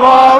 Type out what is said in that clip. Salva.